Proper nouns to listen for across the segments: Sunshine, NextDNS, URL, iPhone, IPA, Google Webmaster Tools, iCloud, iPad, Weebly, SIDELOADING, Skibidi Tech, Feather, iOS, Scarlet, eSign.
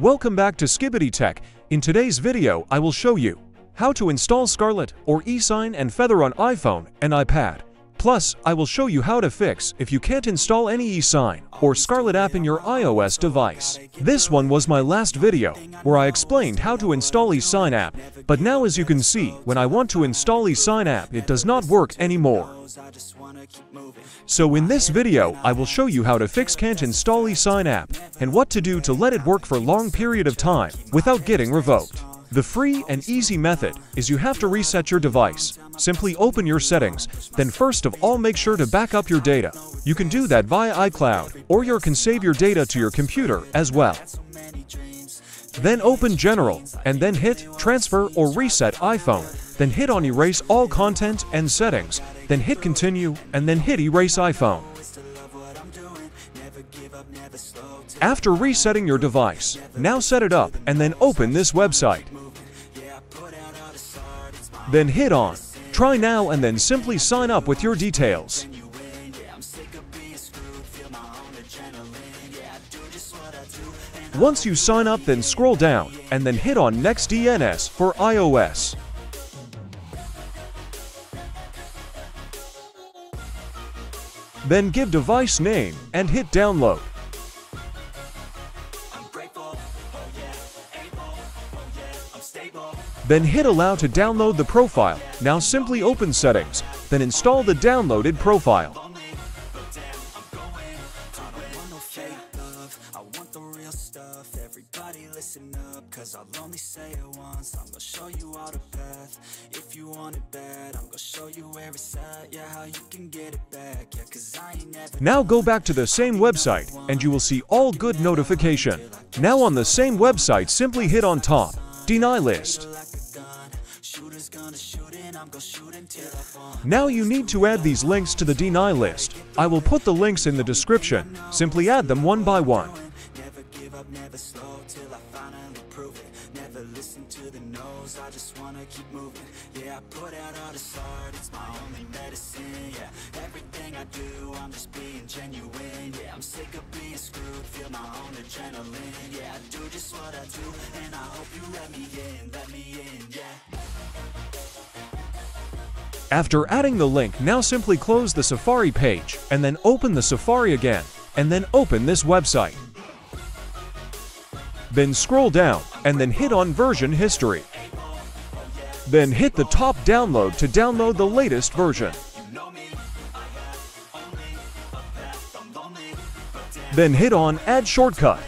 Welcome back to Skibidi Tech. In today's video, I will show you how to install Scarlet or eSign and Feather on iPhone and iPad. Plus, I will show you how to fix if you can't install any eSign or Scarlet app in your iOS device. This one was my last video, where I explained how to install eSign app, but now as you can see, when I want to install eSign app, it does not work anymore. So in this video, I will show you how to fix can't install eSign app, and what to do to let it work for a long period of time without getting revoked. The free and easy method is you have to reset your device. Simply open your settings, then first of all make sure to back up your data. You can do that via iCloud, or you can save your data to your computer as well. Then open General, and then hit Transfer or Reset iPhone, then hit on Erase All Content and Settings, then hit Continue, and then hit Erase iPhone. After resetting your device, now set it up and then open this website. Then hit on Try Now and then simply sign up with your details. Once you sign up, then scroll down and then hit on NextDNS for iOS. Then give device name and hit download. Then hit allow to download the profile. Now simply open settings, then install the downloaded profile. Now go back to the same website and you will see all good notification. Now on the same website, simply hit on top, deny list. Now you need to add these links to the deny list. I will put the links in the description. Simply add them one by one. After adding the link, now simply close the Safari page, and then open the Safari again, and then open this website. Then scroll down, and then hit on Version History. Then hit the top download to download the latest version. Then hit on Add Shortcut.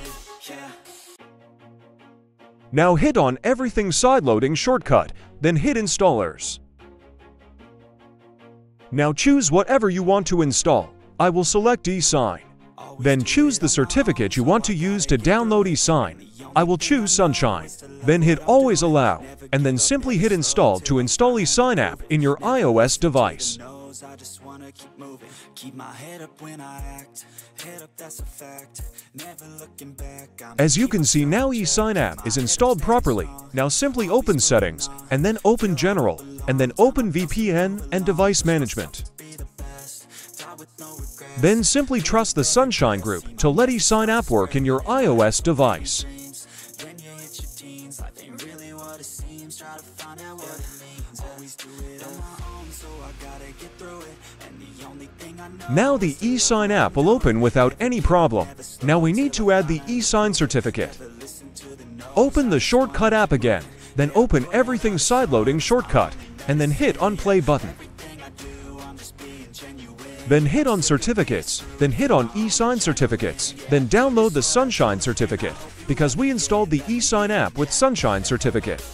Now hit on Everything Sideloading Shortcut, then hit Installers. Now choose whatever you want to install. I will select eSign. Then choose the certificate you want to use to download eSign. I will choose Sunshine. Then hit Always Allow, and then simply hit Install to install eSign app in your iOS device. As you can see, now eSign app is installed properly. Now simply open Settings, and then open General, and then open VPN and Device Management. Then simply trust the Sunshine group to let eSign app work in your iOS device. Now the eSign app will open without any problem. Now we need to add the eSign certificate. Open the shortcut app again, then open Everything Sideloading Shortcut, and then hit on Play button. Then hit on Certificates, then hit on eSign Certificates, then download the Sunshine certificate, because we installed the eSign app with Sunshine certificate.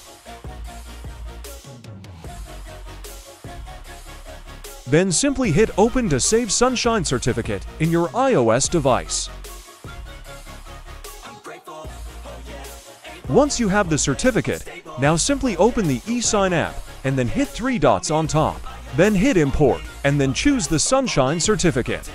Then simply hit Open to save Sunshine certificate in your iOS device. Once you have the certificate, now simply open the eSign app and then hit three dots on top. Then hit Import and then choose the Sunshine certificate.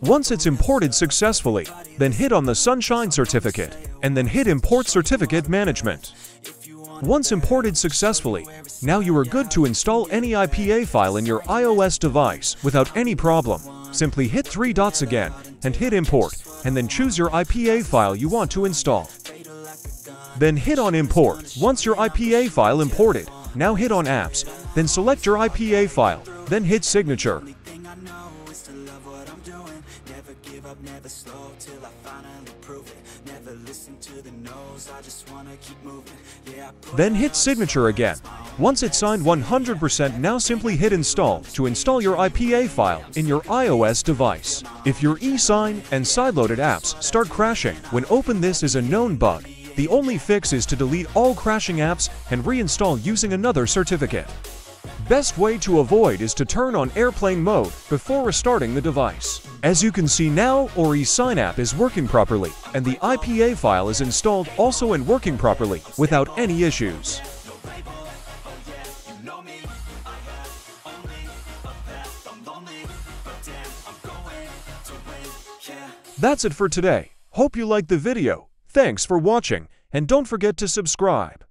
Once it's imported successfully, then hit on the Sunshine certificate and then hit Import Certificate Management. Once imported successfully, now you are good to install any IPA file in your iOS device without any problem. Simply hit three dots again and hit Import, and then choose your IPA file you want to install. Then hit on Import. Once your IPA file imported, now hit on Apps, then select your IPA file, then hit Signature. Then hit Signature again. Once it's signed 100%, now simply hit Install to install your IPA file in your iOS device. If your eSign and sideloaded apps start crashing when open, this is a known bug. The only fix is to delete all crashing apps and reinstall using another certificate. Best way to avoid is to turn on airplane mode before restarting the device. As you can see now, our eSign app is working properly, and the IPA file is installed also and working properly without any issues. That's it for today. Hope you liked the video. Thanks for watching, and don't forget to subscribe.